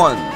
1.